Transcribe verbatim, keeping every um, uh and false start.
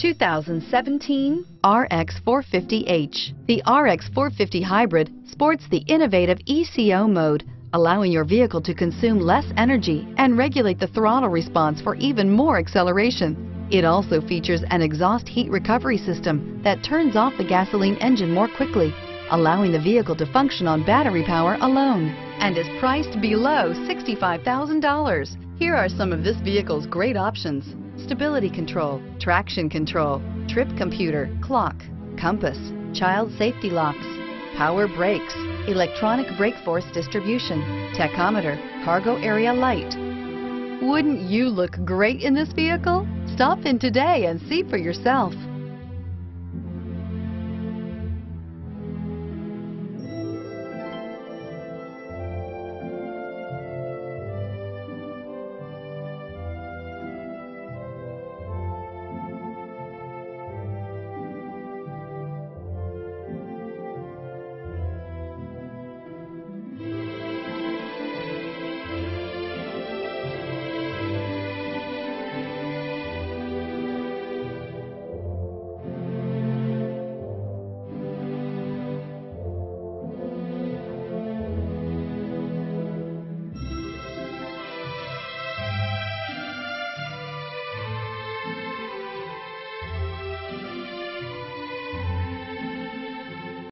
two thousand seventeen R X four fifty H. The R X four fifty Hybrid sports the innovative E C O mode, allowing your vehicle to consume less energy and regulate the throttle response for even more acceleration. It also features an exhaust heat recovery system that turns off the gasoline engine more quickly, allowing the vehicle to function on battery power alone, and is priced below sixty-five thousand dollars. Here are some of this vehicle's great options: stability control, traction control, trip computer, clock, compass, child safety locks, power brakes, electronic brake force distribution, tachometer, cargo area light. Wouldn't you look great in this vehicle? Stop in today and see for yourself.